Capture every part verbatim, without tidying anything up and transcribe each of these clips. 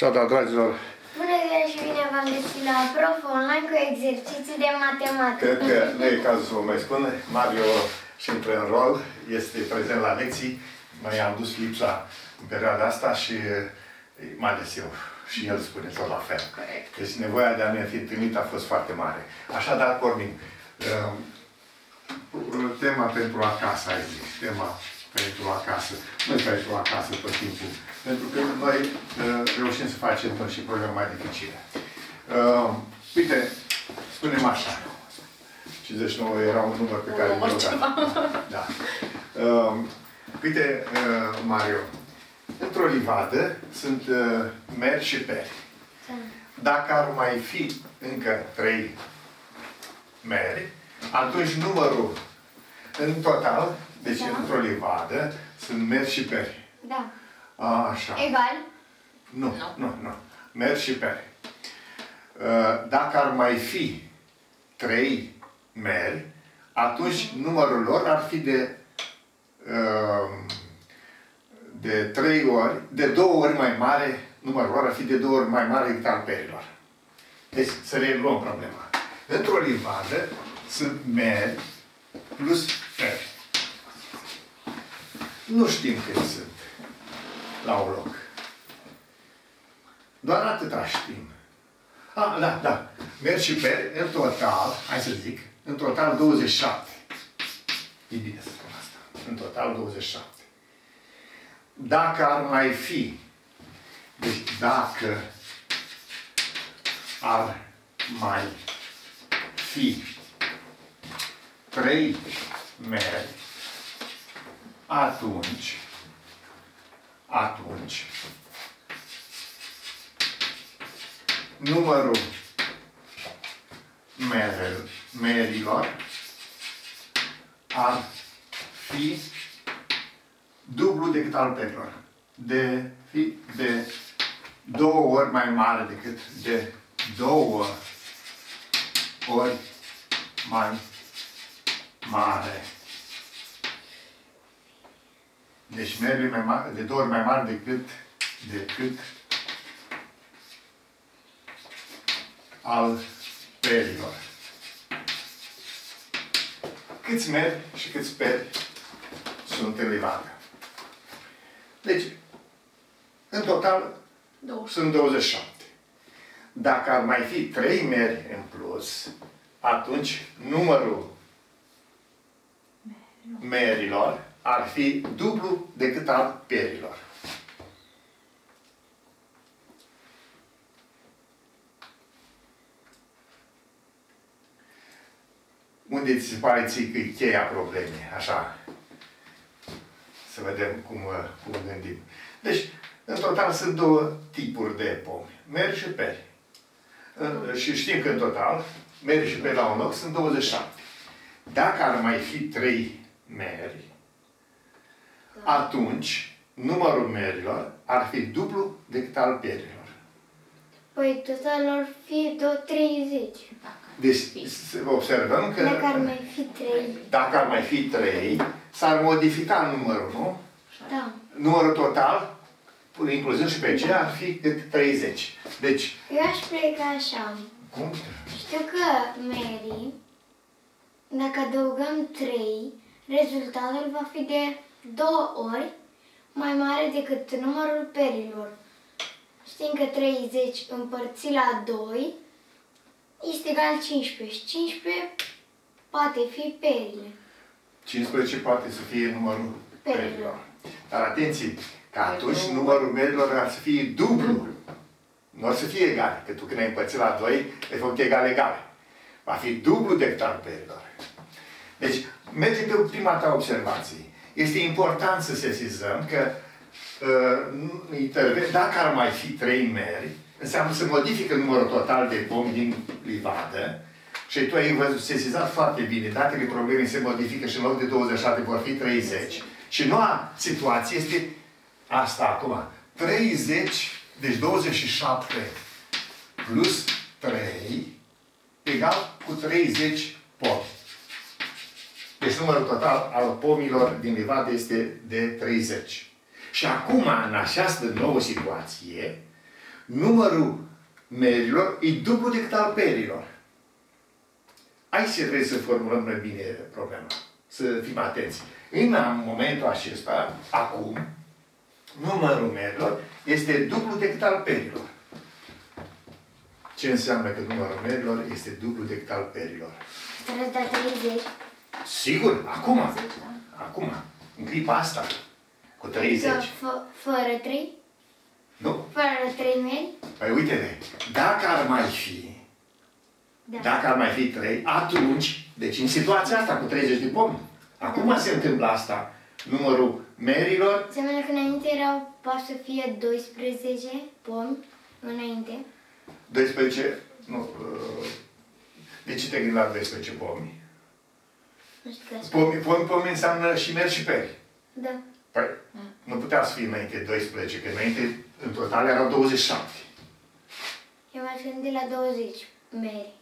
Așadar, dragilor, bună ziua și bine v-am găsit la Prof Online cu exerciții de matematică. Cred că nu e cazul să vă mai spun. Mario și în rol este prezent la lecții. Mai am dus lipsa în perioada asta și mai ales eu. Și el spune tot la fel. Corect. Deci nevoia de a ne fi întâlnit a fost foarte mare. Așadar, pornim. Tema pentru acasă, aici. Tema pentru acasă. Nu pentru acasă tot timpul. Pentru că noi reușim să facem tot și probleme mai dificile. Uite, spunem așa. cincizeci și nouă era un număr pe care îl da. Uite, Mario. Într-o livadă sunt uh, meri și peri. Dacă ar mai fi încă trei meri, atunci numărul în total, deci da. Într-o livadă, sunt meri și peri. Da. Așa. Egal? Nu, nu, nu. nu. Meri și peri. Uh, dacă ar mai fi trei meri, atunci numărul lor ar fi de uh, de trei ori, de două ori mai mare, numărul lor ar fi de două ori mai mare decât al perilor. Deci să reluăm problema. Într-o livadă sunt meri plus peri. Nu știm cât sunt la un loc. Doar atâta știm. Ah, da, da. Meri și peri, în total, hai să zic, în total douăzeci și șapte. E bine să spun asta. În total douăzeci și șapte. Dacă ar mai fi, deci dacă ar mai fi trei meri, atunci, atunci, numărul merilor ar fi dublu decât al perilor. De, de două ori mai mare decât de două ori mai mare. Deci merele mai mare, de două ori mai mare decât decât al perilor. Câți meri și câți peri sunt în livadă? Deci, în total, douăzeci. Sunt douăzeci și șapte. Dacă ar mai fi trei meri în plus, atunci numărul merilor ar fi dublu decât al perilor. Unde ți se pare ție că e cheia problemei? Așa. Să vedem cum, cum gândim. Deci, în total sunt două tipuri de pomi. Meri și peri. Și știm că în total, meri și peri la un loc sunt douăzeci și șapte. Dacă ar mai fi trei meri, atunci numărul merilor ar fi dublu decât al perilor. Păi total ar fi treizeci. Deci, observăm că dacă ar mai fi trei, dacă ar mai fi trei, s-ar modifica numărul, nu? Da. Numărul total, inclusiv și pe ce, ar fi cât treizeci. Deci, eu aș pleca așa. Cum? Știu că merii, dacă adăugăm trei, rezultatul va fi de două ori mai mare decât numărul perilor. Știm că treizeci împărțit la doi este egal cincisprezece. Și cincisprezece poate fi perile. cincisprezece poate să fie numărul perilor. Dar atenție, că atunci numărul merilor ar să fie dublu. Nu ar să fie egal, că tu când ai împărțit la doi, de fapt egal-egal. Va fi dublu decât al perilor. Deci, mergem pe prima ta observație. Este important să sesizăm că uh, dacă ar mai fi trei meri, înseamnă să modifică numărul total de pomi din livadă. Și tu ai văzut, sesizat foarte bine, datele problemei se modifică și în loc de douăzeci și șapte vor fi treizeci. Și noua situație este asta acum. treizeci, deci douăzeci și șapte plus trei, egal cu treizeci pomi. Deci numărul total al pomilor din livadă este de treizeci. Și acum, în această nouă situație, numărul merilor e dublu decât al perilor. Aici trebuie să formulăm mai bine problema, să fim atenți. În momentul acesta, acum, numărul merilor este dublu decât al perilor. Ce înseamnă că numărul merilor este dublu decât al perilor? Trebuie să dai treizeci. Sigur, acum. Acum, în clipa asta, cu treizeci. Fără trei? Nu. Fără trei meri? Păi uite-te, dacă ar mai fi, da. Dacă ar mai fi trei, atunci, deci în situația asta cu treizeci de pomi, acum se întâmplă asta, numărul merilor. Înseamnă că înainte erau, poate să fie doisprezece pomi înainte. doisprezece, nu, de ce te gândi la doisprezece pomi? Pomi, pomi, pomi înseamnă și meri și peri. Da. Păi, nu putea să fie înainte doisprezece, că înainte, în total, erau douăzeci și șapte. Eu m-aș gândi la douăzeci meri.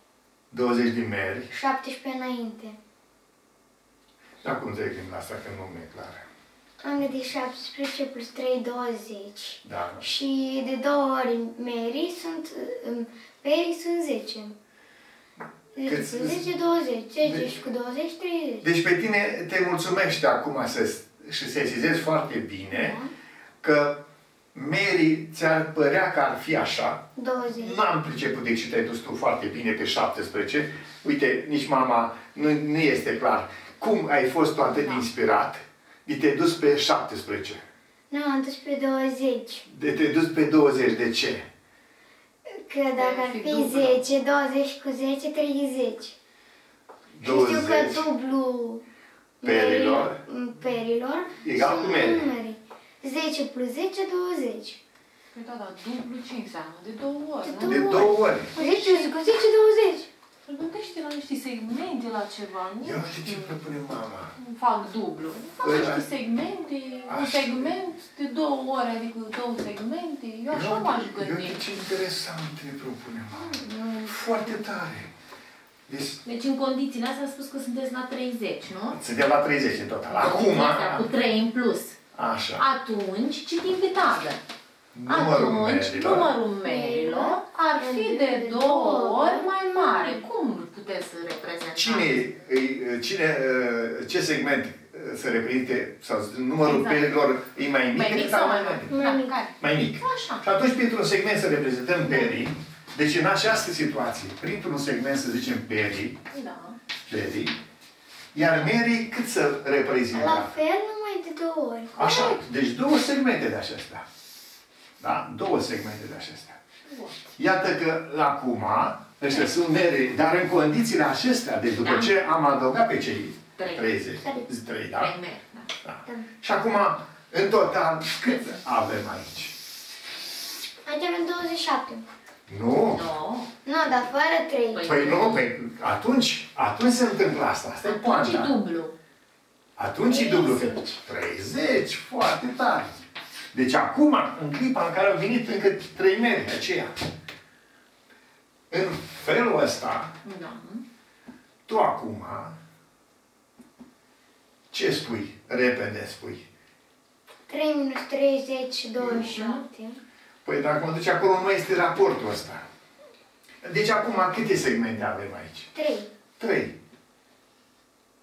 douăzeci de meri. șaptesprezece înainte. Și acum te gândi la asta, că nu mi-e clară. Am gândit șaptesprezece plus trei, douăzeci. Da, da. Și de două ori meri sunt, peri sunt zece. Cât? zece, douăzeci. zece deci, și cu douăzeci, treizeci. Deci pe tine te mulțumește acum să și sesizezi foarte bine, da, că merii ți-ar părea că ar fi așa. douăzeci. N-am priceput de ce te-ai dus tu foarte bine pe șaptesprezece. Uite, nici mama nu, nu este clar. Cum ai fost tu atât de inspirat de te-ai dus pe șaptesprezece? Nu, am dus pe douăzeci. De te-ai dus pe douăzeci. De ce? Că dacă ar fi zece, douăzeci cu zece, treizeci. douăzeci. Știu că dublu perilor, perilor egal cu merii. zece plus zece, douăzeci. Păi da, dar dublu ce înseamnă? De două ori. De, de două ori. zece cu zece, douăzeci. Îl gândește la niște segmente, la ceva, nu? Eu știu ce propune mama. Îmi fac dublu. Fac niște segmente, un segment de două ore, adică două segmente. Eu așa m-aș gândi. Eu știu ce interesant ne propune mama. Foarte tare. Deci, deci în condițiile astea a spus că sunteți la treizeci, nu? Suntem la treizeci în total. Acum... cu trei în plus. Așa. Atunci, citim pe tablă. Numărul Atunci, merilor. numărul merilor ar fi de două ori mai mare. Cum puteți să reprezentați? Cine, cine, ce segment se reprezinte, sau numărul exact. perilor e mai mic? Mai mic sau mai mare? Mai mic. Mai mic. Așa. Și atunci, printr-un segment să reprezentăm perii. Deci, în această situație, printr-un segment să zicem perii, da. perii, iar merii cât să reprezintă? La fel, numai de două ori. Așa. Deci, două segmente de acestea. Da? Două segmente de acestea. Iată că, acum, ăștia sunt mere, dar în condițiile acestea, de după da. ce am adăugat pe cei treizeci, trei, da? Da. Da. Și acum, în total, cât avem aici? Aici avem douăzeci și șapte. Nu. Nu, no, dar fără trei. Păi nu, păi atunci, atunci se întâmplă asta. Asta atunci e poanta. Atunci e dublu. Atunci e dublu. treizeci, foarte tare. Deci acum, în clipa în care au venit încă trei meri de aceea, în felul ăsta, da. tu acum, ce spui? Repede spui. trei minus treizeci, douăzeci și șapte. Păi dacă mă duci acolo, nu este raportul ăsta. Deci acum, câte segmente avem aici? trei. trei.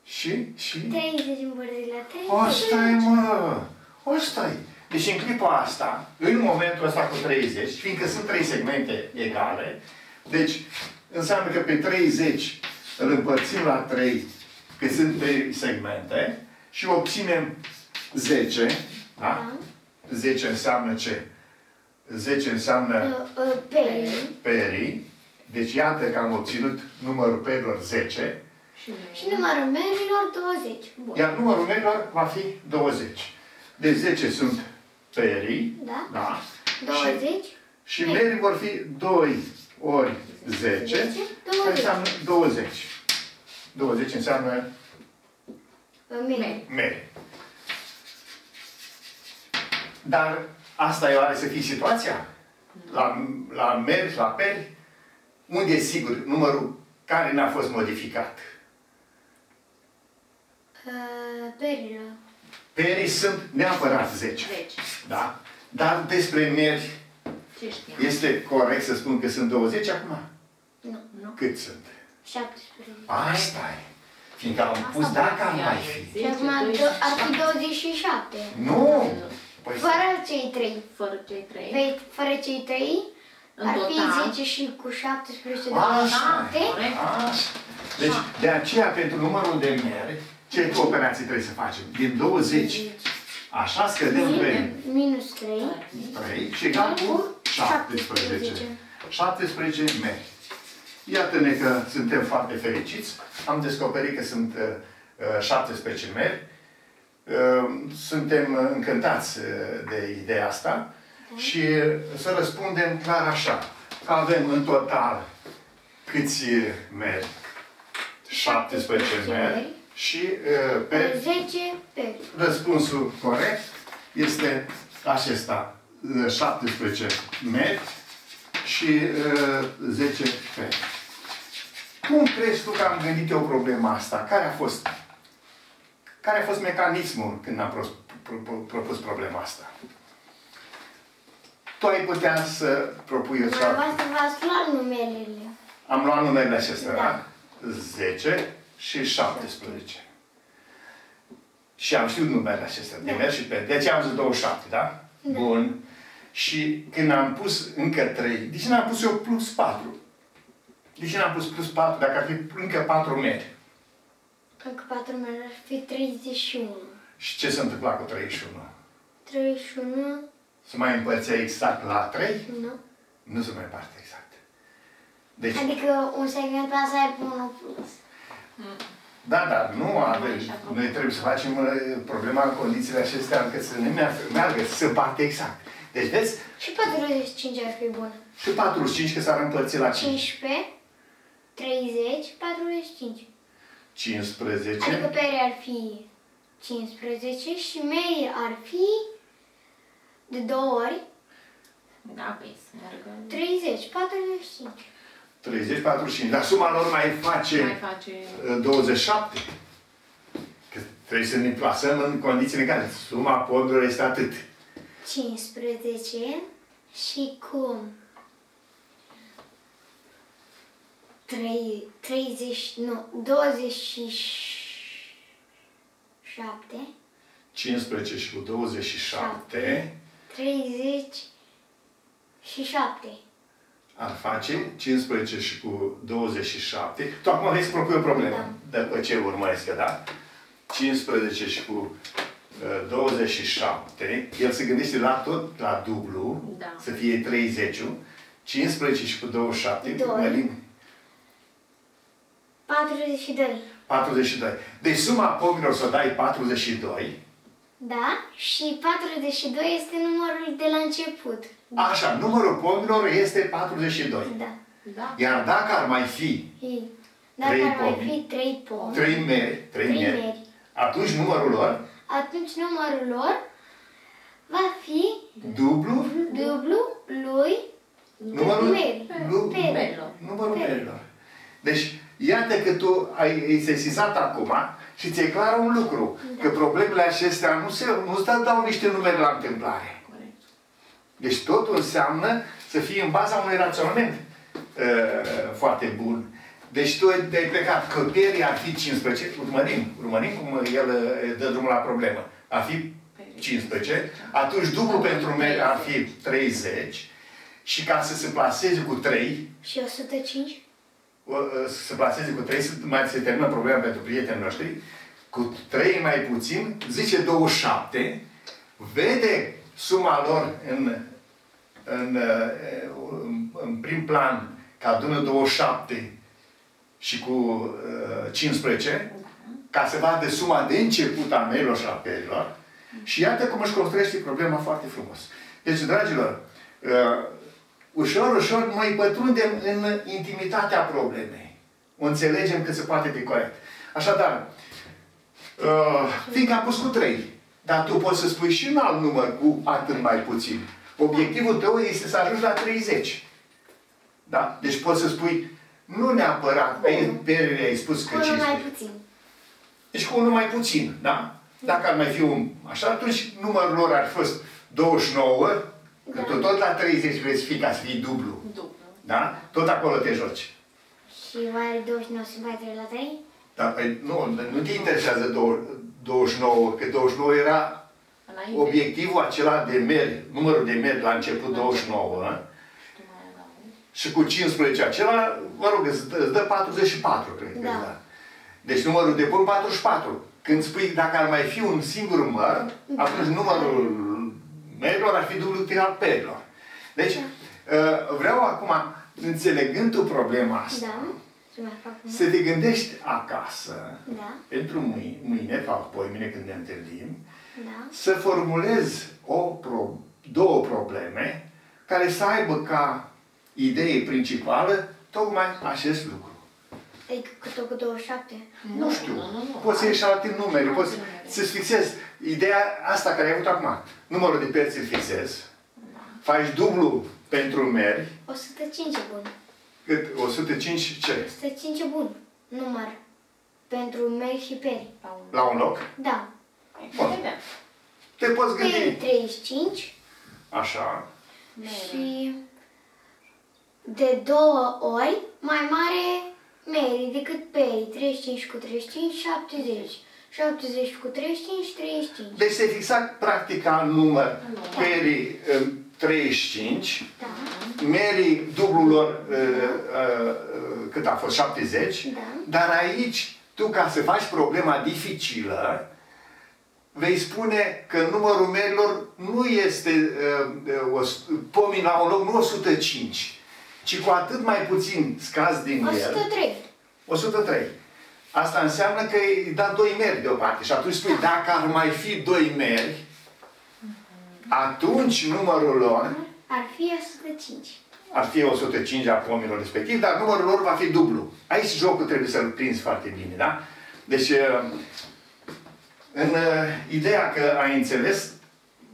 Și? Și? treizeci împărțit la trei. O stai, mă! O stai! Deci în clipa asta, în momentul ăsta cu treizeci, fiindcă sunt trei segmente egale, deci înseamnă că pe treizeci îl împărțim la trei, că sunt trei segmente, și obținem zece. Da? zece înseamnă ce? zece înseamnă perii. Perii. Deci iată că am obținut numărul perilor zece. Și numărul merilor douăzeci. Bun. Iar numărul merilor va fi douăzeci. Deci zece sunt perii. Da. Da. douăzeci. Și, și merii vor fi doi ori zece. zece douăzeci. Înseamnă douăzeci. douăzeci înseamnă meri. Meri. Dar asta e oare să fie situația? La, la meri, la peri? Unde e sigur numărul care n-a fost modificat? Uh, perilor. Perii sunt neapărat zece. zece. Da? Dar despre meri Este corect să spun că sunt douăzeci acum? Nu. nu. Cât sunt? șaptesprezece. Asta e. Fiindcă am asta pus dacă am mai fi. Și acum ar fi douăzeci și șapte. Nu! Păi fără cei trei. Fără cei trei. Păi, fără cei trei. Ar fi zece și cu șaptesprezece, douăzeci și șapte. Deci, de aceea, pentru numărul de miere, ce operații trebuie să facem? Din douăzeci, așa scădem pe minus trei, trei și egal cu șaptesprezece. șaptesprezece miere. Iată-ne că suntem foarte fericiți. Am descoperit că sunt șaptesprezece miere. Suntem încântați de ideea asta. Și să răspundem clar așa, că avem în total câți meri? șaptesprezece meri și uh, pe zece peri. Răspunsul corect este acesta, șaptesprezece meri și uh, zece peri. Cum crezi tu că am gândit eu problema asta? Care a fost, care a fost mecanismul când am pro pro pro propus problema asta? Tu ai putea să propui o soartă. V-ați luat numerele. Am luat numerele acestea, da? zece și șaptesprezece. Și am știut numerele acestea, da. Din și pe. Deci am zis douăzeci și șapte, da? da? Bun. Și când am pus încă trei, de ce n-am pus eu plus patru? De ce n-am pus plus patru dacă ar fi încă patru meri? Încă patru meri ar fi treizeci și unu. Și ce se întâmpla cu treizeci și unu? treizeci și unu... Se mai împărțea exact la trei? Nu. Nu se mai împarte exact. Deci, adică un segment pe asta e unul plus. Da, da, nu aveți. Noi trebuie să facem problema în condițiile acestea încât să ne meargă, să se împarte exact. Deci, vezi? Și patruzeci și cinci ar fi bună. Și patruzeci și cinci că s-ar împărți la cinci. cincisprezece, treizeci, patruzeci și cinci. cincisprezece. Adică pere ar fi cincisprezece și mei ar fi... De două ori? Da, păi să meargă... treizeci, patruzeci și cinci. treizeci, patruzeci și cinci. Dar suma lor mai face, mai face... douăzeci și șapte. Că trebuie să ne plasăm în condițiile în care suma podurilor este atât. cincisprezece și cu... treizeci... Nu, douăzeci și șapte. cincisprezece și cu douăzeci și șapte... treizeci și șapte. Ar face cincisprezece și cu douăzeci și șapte. Tu acum vrei să propui o problemă. Da. După ce urmăresc, da? cincisprezece și cu uh, douăzeci și șapte. El se gândește la tot, la dublu. Da. Să fie treizeci. cincisprezece și cu douăzeci și șapte. doi. patruzeci și doi. patruzeci și doi. Deci suma pogrilor să dai patruzeci și doi. Da? Și patruzeci și doi este numărul de la început. Așa, numărul pomilor este patruzeci și doi. Da. Da. Iar dacă ar mai fi Ei. Dacă trei ar pomi, mai fi trei pomi, trei meri, trei trei meri, meri. Atunci numărul lor, atunci numărul lor va fi dublu dublu lui numărul meri. Numărul merilor. Deci iată că tu ai sesizat acum și ți-e clar un lucru, da. Că problemele acestea nu se, nu-ți dau niște numere la întâmplare. Corect. Deci totul înseamnă să fii în baza unui raționament uh, foarte bun. Deci tu ai plecat că perii ar fi cincisprezece, urmărim, urmărim cum el uh, dă drumul la problemă. Ar fi cincisprezece, atunci dublu pentru meri ar fi treizeci și ca să se plaseze cu trei... Și o sută cinci? Să plaseze cu trei, mai se termină problema pentru prietenii noștri, cu trei mai puțin, zice douăzeci și șapte, vede suma lor în, în, în prim plan, că adună douăzeci și șapte și cu cincisprezece, ca să vadă suma de început a merilor și a perilor, și iată cum își construiește problema foarte frumos. Deci, dragilor, ușor, ușor, noi pătrundem în intimitatea problemei. O înțelegem cât se poate de corect. Așadar, uh, fiindcă am pus cu trei, dar tu poți să spui și un alt număr cu atât mai puțin. Obiectivul tău este să ajungi la treizeci. Da? Deci poți să spui, nu neapărat, pe perele ai spus că cincisprezece. Cu unul mai puțin. Deci cu unul mai puțin, da? Dacă ar mai fi un așa, atunci numărul lor ar fi fost douăzeci și nouă Că da. Tu tot la treizeci veți fi ca să fii dublu. Dublu. Da? Tot acolo te joci. Și mai douăzeci și nouă se mai trei la trei? Da, păi nu, nu te interesează douăzeci și nouă, că douăzeci și nouă era înainte. Obiectivul acela de meri, numărul de meri la început douăzeci și nouă. A? Și cu cincisprezece acela, mă rog, îți dă, îți dă patruzeci și patru, cred da. Că da. Deci numărul de bun patruzeci și patru. Când spui dacă ar mai fi un singur număr, da. Atunci numărul merilor ar fi dublul al perilor. Deci, da. Vreau acum, înțelegând tu problema asta, da. Să te gândești acasă, da. Pentru mâine, mâine, fac poimine când ne întâlnim, da. Să formulezi o pro, două probleme care să aibă ca idee principală tocmai acest lucru. E cât cu douăzeci și șapte? Nu, nu știu. Nu, nu, nu. Poți să ieși alte numere, poți să-ți fixezi. Ideea asta care ai avut acum, numărul de părți îl fixezi, da. Faci dublu pentru meri. o sută cinci bun. Cât? o sută cinci ce? o sută cinci bun. Număr. Pentru meri și peri. La un loc? Da. Bun. Te poți gândi. Peri treizeci și cinci. Așa. Și de două ori mai mare meri decât peri. treizeci și cinci cu treizeci și cinci, șaptezeci. șaptezeci cu treizeci și cinci, treizeci și cinci. Deci se fixa practic ca număr da. Peri treizeci și cinci. Da. Merii dublul lor da. uh, uh, cât a fost? șaptezeci. Da. Dar aici, tu ca să faci problema dificilă, vei spune că numărul merilor nu este uh, o, pomin la un loc, nu o sută cinci, ci cu atât mai puțin scazi din el. o sută trei. Asta înseamnă că îi dat doi meri deoparte. Și atunci spui, da. Dacă ar mai fi doi meri, atunci numărul lor ar fi o sută cinci. Ar fi o sută cinci a pomilor respectiv, dar numărul lor va fi dublu. Aici jocul trebuie să-l prinzi foarte bine, da? Deci, în ideea că ai înțeles,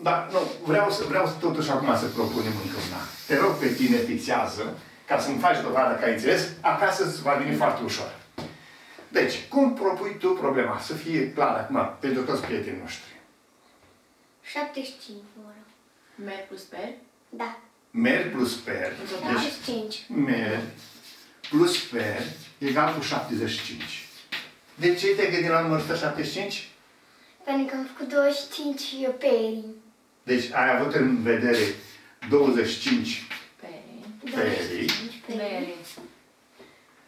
dar nu, vreau, să, vreau totuși acum să propunem încă una. Te rog pe tine, fixează, ca să-mi faci dovada că ai înțeles, acasă îți va veni foarte ușor. Deci, cum propui tu problema? Să fie clar acum, pentru toți prietenii noștri. șaptezeci și cinci oră. Mer plus per? Da. Mer plus per. șaptezeci și cinci. Mer plus per egal cu șaptezeci și cinci. De ce te gândi la numărul o sută șaptezeci și cinci? Pentru că am făcut douăzeci și cinci peri. Deci ai avut în vedere douăzeci și cinci peri. douăzeci și cinci peri.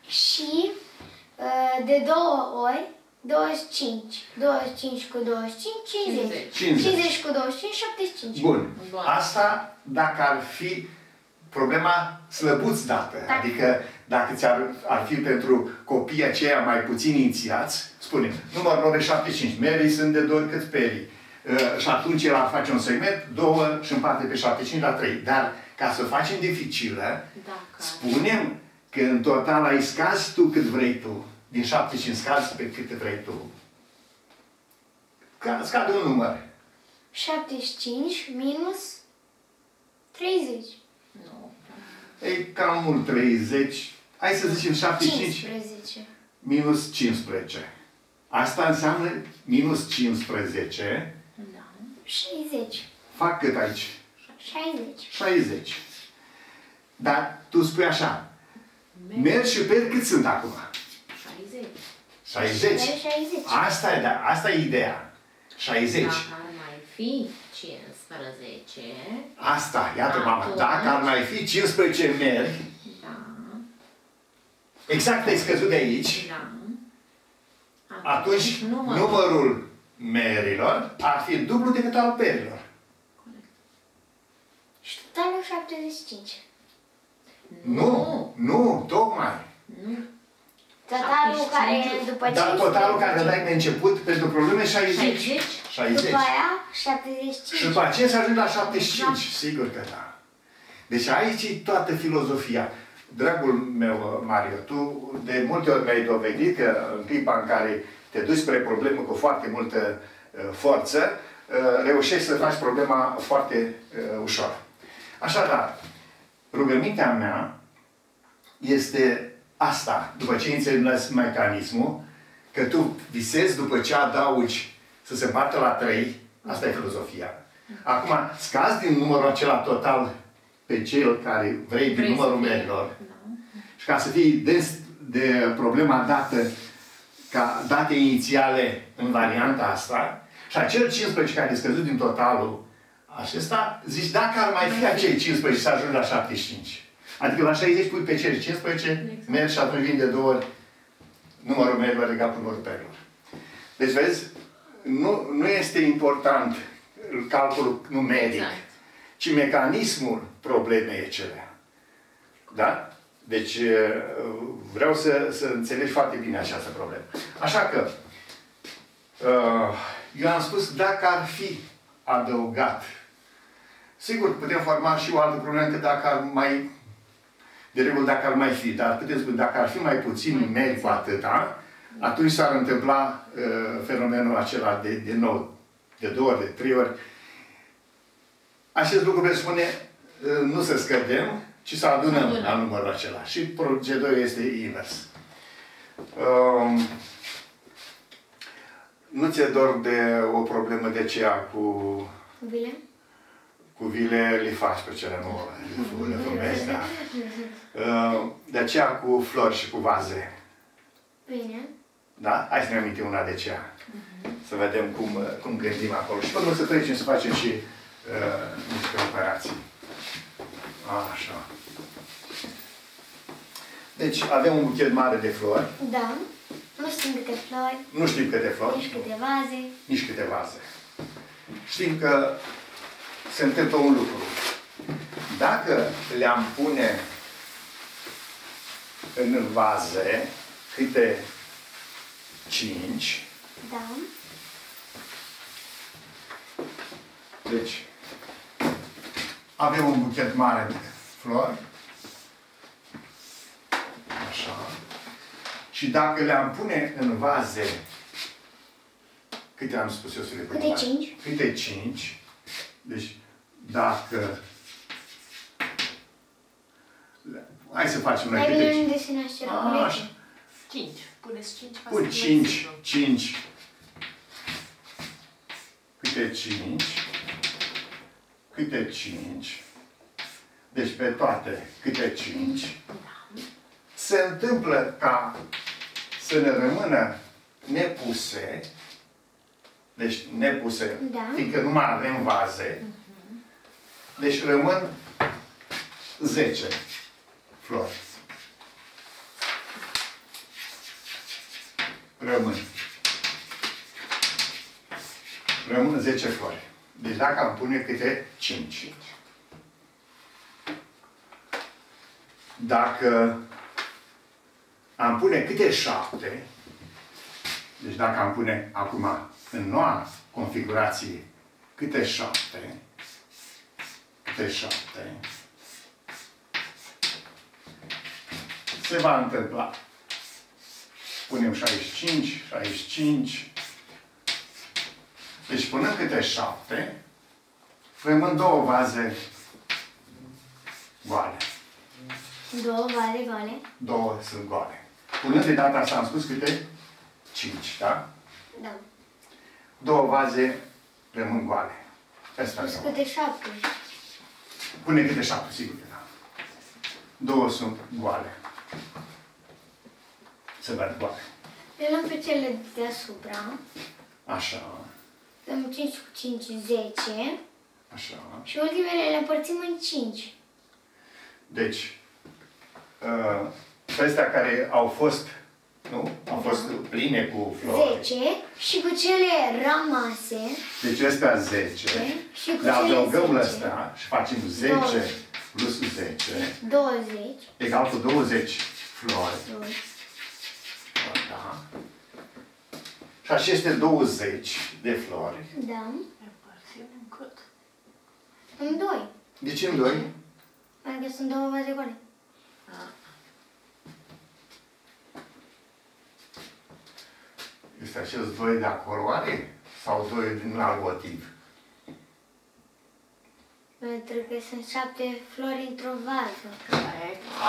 Și de două ori douăzeci și cinci. douăzeci și cinci cu douăzeci și cinci, cincizeci. cincizeci. cincizeci cu douăzeci și cinci, șaptezeci și cinci. Bun. Bun. Asta dacă ar fi problema slăbuț dată. Da. Adică dacă ți-ar ar fi pentru copiii aceia mai puțin inițiați, spune, numărul lor e șaptezeci și cinci. Merii sunt de două ori cât perii. Uh, și atunci el ar face un segment, două și împarte pe șaptezeci și cinci la trei. Dar ca să o facem dificilă, dacă spunem că în total ai scazi tu cât vrei tu. Din șaptezeci și cinci scazi pe câte vrei tu. Scade un număr. șaptezeci și cinci minus treizeci. Nu. E cam mult treizeci. Hai să zicem șaptezeci și cinci. cincisprezece. Minus cincisprezece. Asta înseamnă minus cincisprezece. Da. șaizeci. Fac cât aici? șaizeci. șaizeci. Dar tu spui așa. Mergi și peri cât sunt acum? șaizeci. șaizeci. Asta e, da, asta e ideea. șaizeci. Dacă ar mai fi cincisprezece... Asta, iată, atunci... mama, dacă ar mai fi cincisprezece meri... Da. Exact ai scăzut de aici. Da. Atunci, atunci numărul, numărul merilor ar fi dublu decât al perilor. Corect. Și totalul șaptezeci și cinci. Nu, nu, nu tocmai. Nu. Totalul care e după cinci. Dar totalul care îl dai de început pentru probleme șaizeci. șaizeci. șaizeci. După aia șaptezeci și cinci. Și după aceea se ajunge la șaptezeci și cinci. Exact. Sigur că da. Deci aici e toată filozofia. Dragul meu, Mario, tu de multe ori mi-ai dovedit că în clipa în care te duci spre problemă cu foarte multă uh, forță, uh, reușești să faci problema foarte uh, ușor. Așadar, rugămintea mea este asta, după ce înțelegi mecanismul, că tu visezi după ce adaugi să se împartă la trei, asta e filozofia. Acum, scazi din numărul acela total pe cel care vrei, vrei din numărul merilor. Da. Și ca să fii des de problema dată, ca date inițiale în varianta asta, și acel cincisprezece care e scăzut din totalul acesta, zici, dacă ar mai fi acei cincisprezece să ajungi la șaptezeci și cinci. Adică la șaizeci pui pe cei cincisprezece, exact. Mergi și atunci vin de două ori numărul merilor legat cu numărul perilor. Deci, vezi, nu, nu este important calculul numeric, exact. Ci mecanismul problemei acelea. Da? Deci, vreau să, să înțelegi foarte bine această problemă. Așa că, eu am spus, dacă ar fi adăugat, sigur, putem forma și o altă problemă, că dacă ar mai, de regulă, dacă ar mai fi, dar putem spune, dacă ar fi mai puțin meri cu atâta, atunci s-ar întâmpla uh, fenomenul acela de, de nou, de două ori, de trei ori. Acest lucru presupune uh, nu să scădem, ci să adunăm Adună. la numărul acela. Și procedura este invers. Uh, nu ți-e dor de o problemă de aceea cu... Cu vile? Cu vile le faci pe cele nouă. Le fumezi, da. Uh, de aceea cu flori și cu vaze. Bine. Da? Hai să ne amintim una de aceea. Uh-huh. Să vedem cum, cum gândim acolo. Și până o să trecem să facem și uh, niște operații. Așa. Deci avem un buchet mare de flori. Da. Nu știm câte flori. Nu știm câte flori. Nici câte vaze. Nici câte vaze. Știm că se întâmplă un lucru. Dacă le-am pune în vaze, câte cinci. Da. Deci, avem un buchet mare de flori. Așa. Și dacă le-am pune în vaze, câte am spus eu să le pun? Câte cinci. Câte cinci. Deci, dacă... Hai să facem noi câte cinci. Așa. cinci. Puneți cinci. Pun cinci. cinci. Câte cinci. Câte cinci. Deci pe toate câte cinci. Se întâmplă ca să ne rămână nepuse. Deci nepuse. Da. Fiindcă nu mai avem vaze. Deci rămân zece flori. Rămân. Rămân zece flori. Deci dacă am pune câte cinci. Dacă am pune câte șapte, deci dacă am pune acum în noua configurație câte șapte, câte șapte, se va întâmpla. Punem șaizeci și cinci, șaizeci și cinci. Deci punând câte șapte, rămân două vaze goale. Două vaze goale? Două sunt goale. Punând de data asta am spus câte cinci, da? Da. Două vaze rămân goale. Asta rămân. Câte șapte. Pune câte șapte, sigur că da. Două sunt goale. Se văd goale. Le luăm pe cele deasupra. Așa. Dăm cinci cu cinci, zece. Așa. Și ultimele le împărțim în cinci. Deci, uh, astea care au fost, nu? Au fost pline cu flori. zece și cu cele rămase. Deci astea zece. Și cu le adăugăm la astea și facem zece douăzeci. Plus zece. douăzeci. Egal cu douăzeci flori. douăzeci. Da. Și aceste douăzeci de flori. Da. Împărțim în cât? În doi. De ce în doi? Pentru că sunt două vaze goale. Este acest doi de acolo, oare? Sau doi din alt motiv? Pentru că sunt șapte flori într-o vază.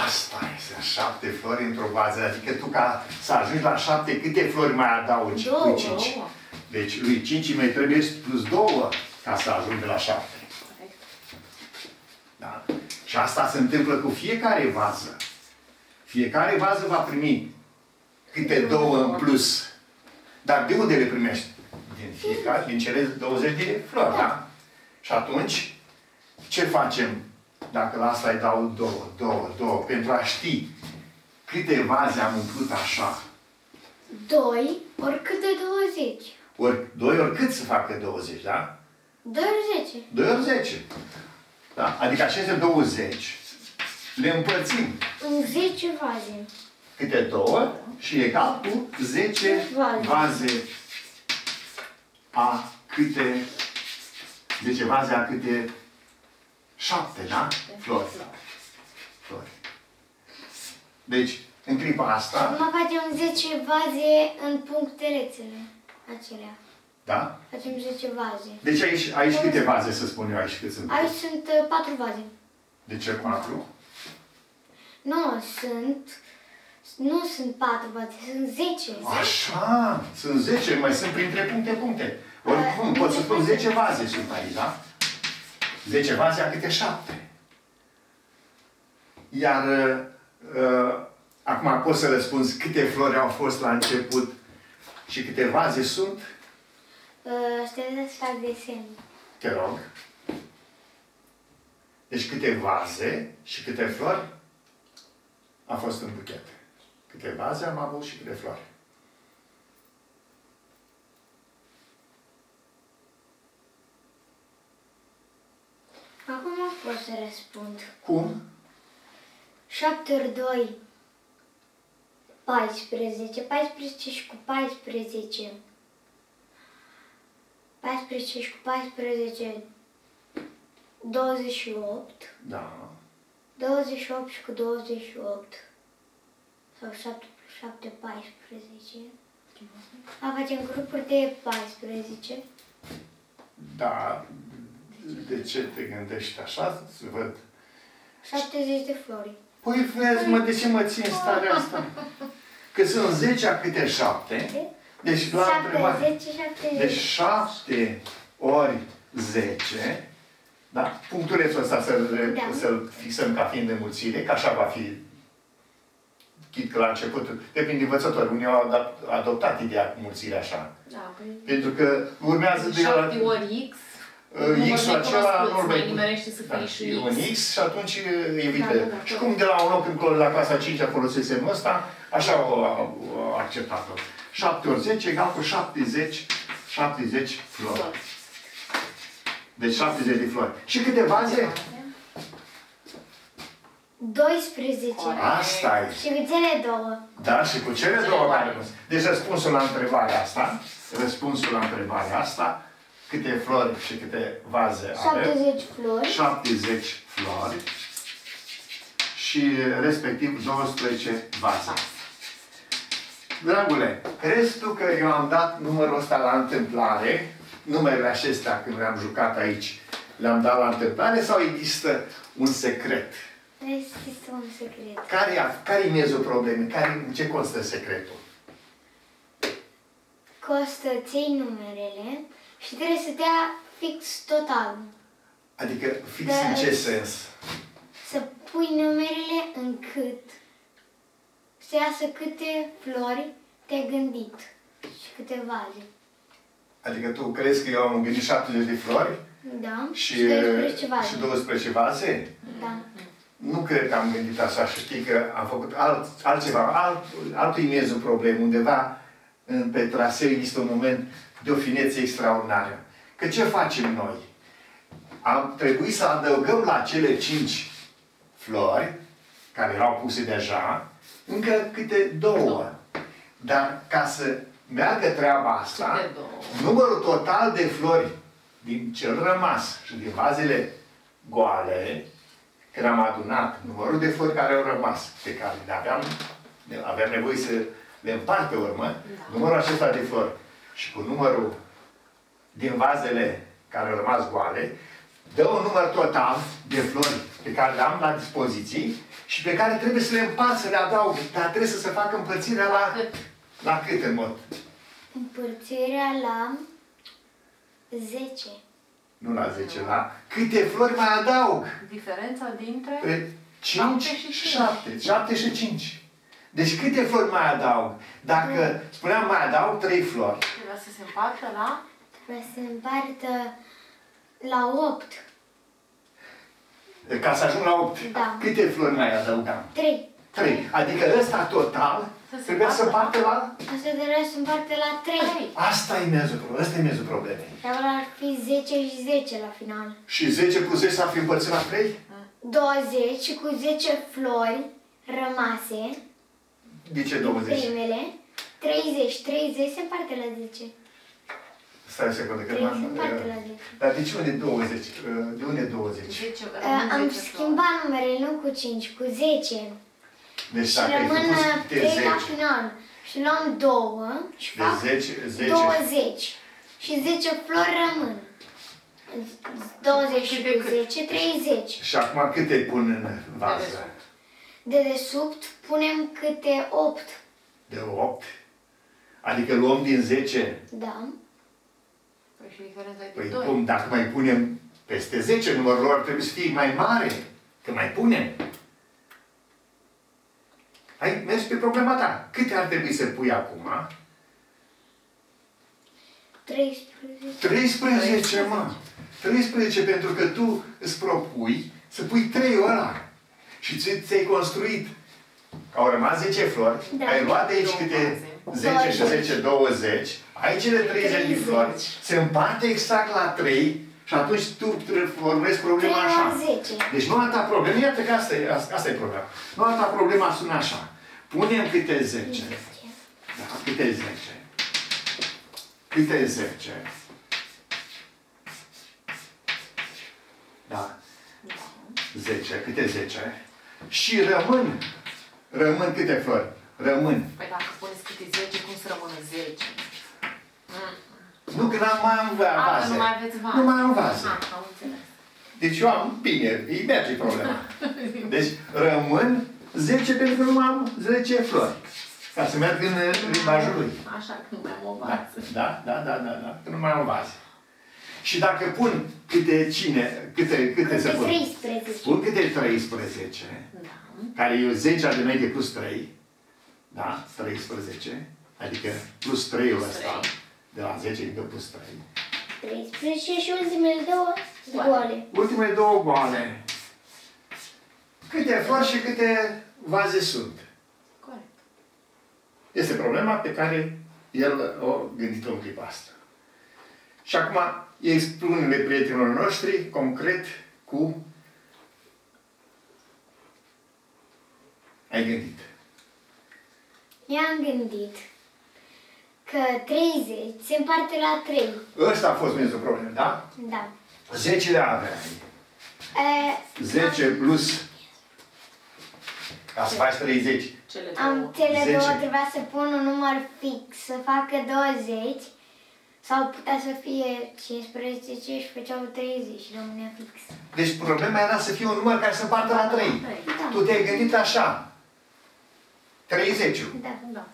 Asta e, sunt șapte flori într-o vază. Adică tu ca să ajungi la șapte, câte flori mai adaugi? Două. Lui cinci. Deci lui cinci mai trebuie plus două. ca să ajungi la șapte. Da? Și asta se întâmplă cu fiecare vază. Fiecare vază va primi câte două în plus. Dar de unde le primești? Din fiecare, din cele douăzeci de flori, da? Și atunci, ce facem? Dacă la asta îi dau două, două, două, pentru a ști câte vaze am umplut așa. Doi, oricât de douăzeci. Ori, doi, oricât să facă douăzeci, da? Doi ori zece. Doi ori zece. Da? Adică aceste douăzeci le împărțim în zece vaze. Câte două și egal cu zece vaze. vaze. A câte... zece vaze a câte... șapte, da? Flori. Flori. Deci, în clipa asta... Acum facem zece vaze în punctelețele acelea. Da? Facem zece vaze. Deci aici, aici câte vaze, să spun eu, aici câte sunt? Aici sunt patru vaze. De ce patru? Nu, sunt... Nu sunt patru vaze, sunt zece. Așa! Sunt zece, mai sunt printre puncte, puncte. Oricum, pot să spun zece vaze sunt aici, da? zece vaze a câte șapte. Iar uh, acum poți să răspunzi câte flori au fost la început și câte vaze sunt? Uh, trebuie să fac desen. Te rog. Deci câte vaze și câte flori a fost în buchet. Câte vaze am avut și câte flori. Acum pot să răspund. Cum? șapte ori doi, paisprezece. paisprezece și cu paisprezece. paisprezece și cu paisprezece, douăzeci și opt. Da. douăzeci și opt și cu douăzeci și opt. Sau șapte plus șapte, paisprezece. A, facem grupuri de paisprezece. Da. De ce te gândești așa? Să văd. șaptezeci de flori. Păi vezi, mă, de ce mă țin starea asta? Că sunt zece a câte șapte. Deci doar întrebare. Deci șapte ori zece. Da? Punctulețul ăsta să-l da. să fixăm ca fiind înmulțire, că așa va fi. Chit că la început, depinde de învățători, unii au adoptat ideea cu mulțire așa. Da, pentru că urmează de la... șapte ori X. X-ul acela nu-l mai nimerește să fie și X. E un X și atunci evită. Și cum de la un loc încolo, la clasa cinci-a folosesem ăsta, așa au acceptat-o. șapte ori zece egal cu șaptezeci, șaptezeci flori. Deci șaptezeci de flori. Și câte vaze? doisprezece. Asta e. Și cu cele două. Da, și cu cele două care... Deci răspunsul la întrebarea asta, răspunsul la întrebarea asta, câte flori și câte vaze avem? șaptezeci flori. șaptezeci flori. Și respectiv douăsprezece vaze. Dragule, restul că eu am dat numărul ăsta la întâmplare, numerele acestea când le-am jucat aici, le-am dat la întâmplare sau există un secret? Există un secret. Care, care-i miezul problemei? Care, ce constă secretul? Costă ții numerele și trebuie să dea fix total. Adică fix de în ce sens? Să pui numerele în cât să iasă câte flori te-ai gândit și câte vaze. Adică tu crezi că eu am gândit șaptezeci de flori? Da. Și, și doisprezece vaze. Și doisprezece vaze? Da. Nu cred că am gândit așa și știi că am făcut alt, altceva, alt, altul imiezul problem, undeva în, pe traseu există un moment de o finețe extraordinară. Că ce facem noi? Am trebuit să adăugăm la cele cinci flori, care erau puse deja, încă câte două. Dar ca să meargă treaba asta, numărul total de flori din cel rămas și din vazele goale, când am adunat numărul de flori care au rămas, pe care le aveam, aveam nevoie să le împart pe urmă, da. Numărul acesta de flori și cu numărul din vazele care au rămas goale, dă un număr total de flori pe care le am la dispoziție și pe care trebuie să le împart, să le adaug, dar trebuie să se facă împărțirea la... La cât în mod? Împărțirea la zece. nu la zece, da. La câte flori mai adaug? Diferența dintre cinci și șapte. șapte și cinci. Deci câte flori mai adaug? Dacă mm. spuneam mai adaug trei flori. Trebuie să se împartă la? Trebuie să se împartă la opt. Ca să ajung la opt. Da. Câte flori mai adăugam? trei. trei. Adică ăsta total trebuie să împartă la? Asta trebuie să împartă la trei. Asta e mezul problemei. Asta e mezul problemei. Dar ar fi zece și zece la final. Și zece cu zece s-ar fi împărțit la trei? douăzeci și cu zece flori rămase. De ce douăzeci? Primele. treizeci. treizeci se împarte la zece. Stai o secundă, că nu Dar de ce unde douăzeci? De unde douăzeci? zece, am schimbat numerele, nu cu cinci, cu zece. Deci și dacă rămân trei la final. Și luăm doi și fac zece, zece. douăzeci. Și zece flori rămân. douăzeci cu zece, treizeci. Și acum câte pun în vază? Dedesubt punem câte opt. De opt? Adică luăm din zece? Da. Păi cum? Dacă mai punem peste zece, numărul lor trebuie să fie mai mare. Că mai punem. Hai, mergi pe problema ta. Câte ar trebui să pui acum? treisprezece. treisprezece, mă. treisprezece, pentru că tu îți propui să pui trei ăla. Și ți-ai construit. Au rămas zece flori, da, ai luat de aici câte zece și zece, douăzeci. Ai cele treizeci de flori, se împarte exact la trei și atunci tu formezi problema așa. Deci nu alta problemă, iată că asta e, asta e problema. Nu alta problema sună așa. Punem câte zece. Da, câte zece. Câte zece. Da. zece. Câte zece. Și rămân. Rămân câte flori? Rămân. Păi dacă puneți câte zece, cum să rămână zece? Mm. Nu, că n-am mai am vază. Nu mai aveți vază. Nu mai am vază. Ah, am înțeles. Deci eu am, bine, îi merge problema. Deci rămân zece pentru că nu am zece flori. Ca să merg în limbajul lui. Așa, că nu mai am o vază. Da, da, da, da, da. Că nu mai am vază. Și dacă pun câte cine, câte, câte se pun? treisprezece. Pun câte treisprezece. Da. Care e zece de medie plus trei. Da? treisprezece. Adică plus trei-ul ăsta. De la zece adică plus trei. treisprezece și ultimele două goale. Ultimele două goale. Câte flori și câte vaze sunt. Corect. Este problema pe care el o gândit-o în clipa asta. Și acum ei spune prietenilor noștri concret cu ai gândit. I-am gândit că treizeci se împarte la trei. Ăsta a fost mezul problemei, da? Da. zece le aveai. zece plus... Ca să faci treizeci. Am cele două trebuia să pun un număr fix, să facă douăzeci. Sau putea să fie cincisprezece și făceau treizeci și rămânea fix. Deci problema era să fie un număr care se împartă la trei. Da. Tu te-ai gândit așa. treizeci. Da, da.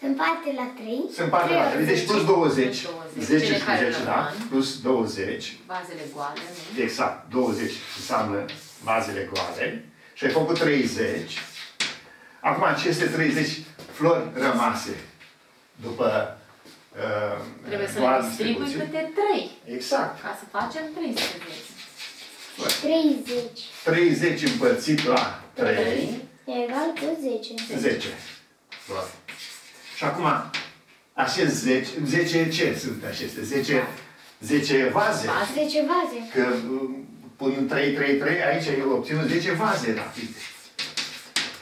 Se împarte la trei. Se împarte la trei, deci plus douăzeci. zece și zece, da? Plus douăzeci. Bazele goale. Exact, douăzeci înseamnă bazele goale. Și ai făcut treizeci. Acum aceste treizeci flori rămase. După... Uh, Trebuie să le distribui câte trei. Exact. Ca să facem treizeci. treizeci. treizeci împărțit la trei. E egal cu zece. zece. Flori. Și acum, aceste zece, zece ce sunt aceste? zece, zece vaze. zece vaze. Că pun trei, trei, trei, aici ai obținut zece vaze rapid.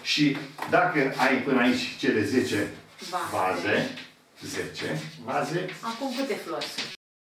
Și dacă ai până aici cele zece vaze, zece vaze. Acum câte flori sunt?